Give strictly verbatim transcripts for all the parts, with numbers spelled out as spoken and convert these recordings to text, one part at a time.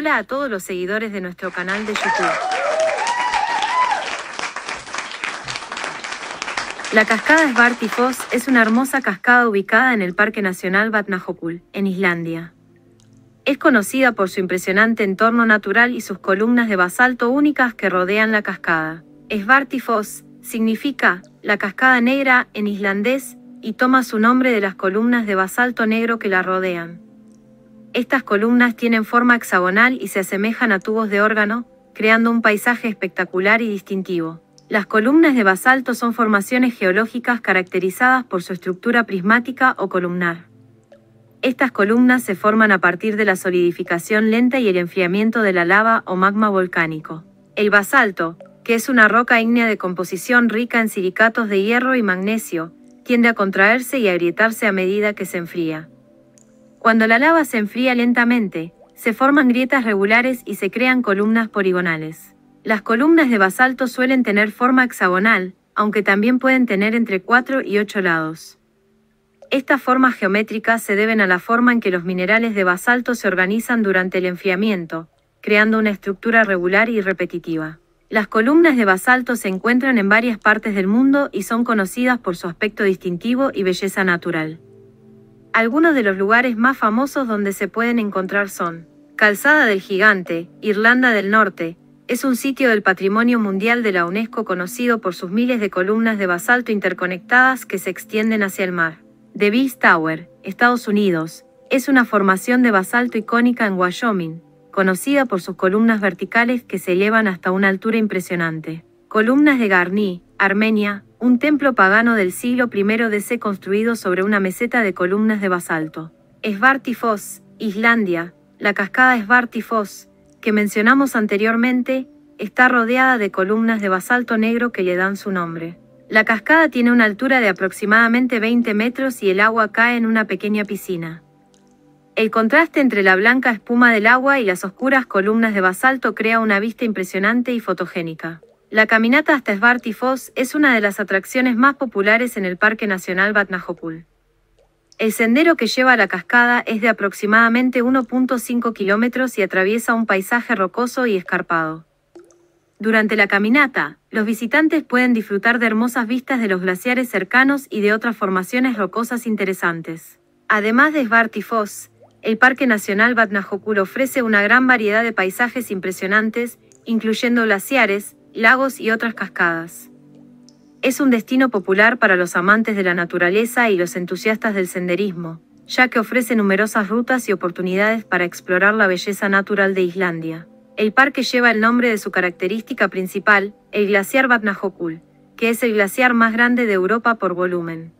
Hola a todos los seguidores de nuestro canal de YouTube. La cascada Svartifoss es una hermosa cascada ubicada en el Parque Nacional Vatnajökull, en Islandia. Es conocida por su impresionante entorno natural y sus columnas de basalto únicas que rodean la cascada. Svartifoss significa la cascada negra en islandés y toma su nombre de las columnas de basalto negro que la rodean. Estas columnas tienen forma hexagonal y se asemejan a tubos de órgano, creando un paisaje espectacular y distintivo. Las columnas de basalto son formaciones geológicas caracterizadas por su estructura prismática o columnar. Estas columnas se forman a partir de la solidificación lenta y el enfriamiento de la lava o magma volcánico. El basalto, que es una roca ígnea de composición rica en silicatos de hierro y magnesio, tiende a contraerse y a agrietarse a medida que se enfría. Cuando la lava se enfría lentamente, se forman grietas regulares y se crean columnas poligonales. Las columnas de basalto suelen tener forma hexagonal, aunque también pueden tener entre cuatro y ocho lados. Estas formas geométricas se deben a la forma en que los minerales de basalto se organizan durante el enfriamiento, creando una estructura regular y repetitiva. Las columnas de basalto se encuentran en varias partes del mundo y son conocidas por su aspecto distintivo y belleza natural. Algunos de los lugares más famosos donde se pueden encontrar son Calzada del Gigante, Irlanda del Norte. Es un sitio del Patrimonio Mundial de la UNESCO conocido por sus miles de columnas de basalto interconectadas que se extienden hacia el mar. Devils Tower, Estados Unidos, es una formación de basalto icónica en Wyoming, conocida por sus columnas verticales que se elevan hasta una altura impresionante. Columnas de Garni, Armenia, un templo pagano del siglo primero de ce construido sobre una meseta de columnas de basalto. Svartifoss, Islandia. La cascada Svartifoss, que mencionamos anteriormente, está rodeada de columnas de basalto negro que le dan su nombre. La cascada tiene una altura de aproximadamente veinte metros y el agua cae en una pequeña piscina. El contraste entre la blanca espuma del agua y las oscuras columnas de basalto crea una vista impresionante y fotogénica. La caminata hasta Svartifoss es una de las atracciones más populares en el Parque Nacional Vatnajökull. El sendero que lleva a la cascada es de aproximadamente uno punto cinco kilómetros y atraviesa un paisaje rocoso y escarpado. Durante la caminata, los visitantes pueden disfrutar de hermosas vistas de los glaciares cercanos y de otras formaciones rocosas interesantes. Además de Svartifoss, el Parque Nacional Vatnajökull ofrece una gran variedad de paisajes impresionantes, incluyendo glaciares, lagos y otras cascadas. Es un destino popular para los amantes de la naturaleza y los entusiastas del senderismo, ya que ofrece numerosas rutas y oportunidades para explorar la belleza natural de Islandia. El parque lleva el nombre de su característica principal, el glaciar Vatnajökull, que es el glaciar más grande de Europa por volumen.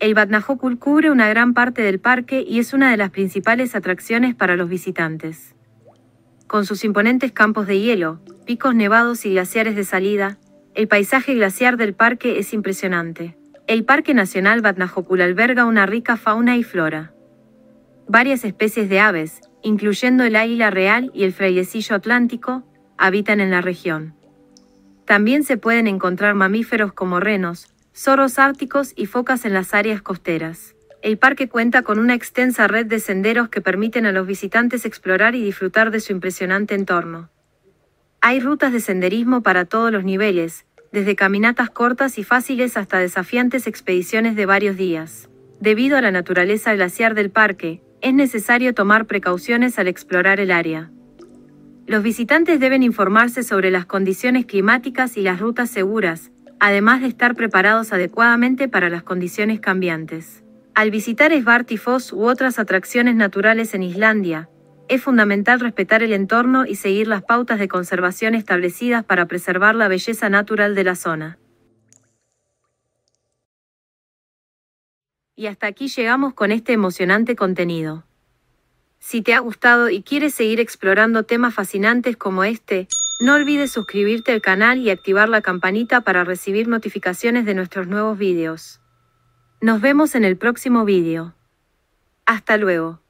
El Vatnajökull cubre una gran parte del parque y es una de las principales atracciones para los visitantes. Con sus imponentes campos de hielo, picos nevados y glaciares de salida, el paisaje glaciar del parque es impresionante. El Parque Nacional Vatnajökull alberga una rica fauna y flora. Varias especies de aves, incluyendo el águila real y el frailecillo atlántico, habitan en la región. También se pueden encontrar mamíferos como renos, zorros árticos y focas en las áreas costeras. El parque cuenta con una extensa red de senderos que permiten a los visitantes explorar y disfrutar de su impresionante entorno. Hay rutas de senderismo para todos los niveles, desde caminatas cortas y fáciles hasta desafiantes expediciones de varios días. Debido a la naturaleza glaciar del parque, es necesario tomar precauciones al explorar el área. Los visitantes deben informarse sobre las condiciones climáticas y las rutas seguras, además de estar preparados adecuadamente para las condiciones cambiantes. Al visitar Svartifoss u otras atracciones naturales en Islandia, es fundamental respetar el entorno y seguir las pautas de conservación establecidas para preservar la belleza natural de la zona. Y hasta aquí llegamos con este emocionante contenido. Si te ha gustado y quieres seguir explorando temas fascinantes como este, no olvides suscribirte al canal y activar la campanita para recibir notificaciones de nuestros nuevos vídeos. Nos vemos en el próximo vídeo. Hasta luego.